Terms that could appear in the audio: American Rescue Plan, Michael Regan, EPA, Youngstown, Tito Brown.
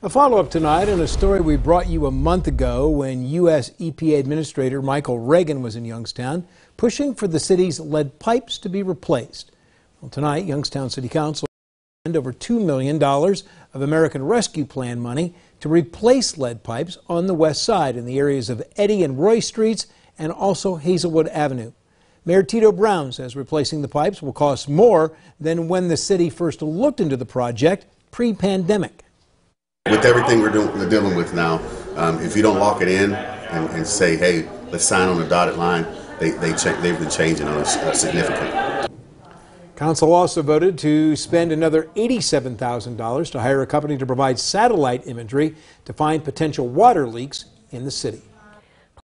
A follow-up tonight on a story we brought you a month ago when U.S. EPA Administrator Michael Regan was in Youngstown pushing for the city's lead pipes to be replaced. Well, tonight, Youngstown City Council spent over $2 million of American Rescue Plan money to replace lead pipes on the west side in the areas of Eddy and Roy Streets and also Hazelwood Avenue. Mayor Tito Brown says replacing the pipes will cost more than when the city first looked into the project pre-pandemic. With everything we're dealing with now, if you don't lock it in and say, hey, let's sign on the dotted line, they've been changing on us significantly. Council also voted to spend another $87,000 to hire a company to provide satellite imagery to find potential water leaks in the city.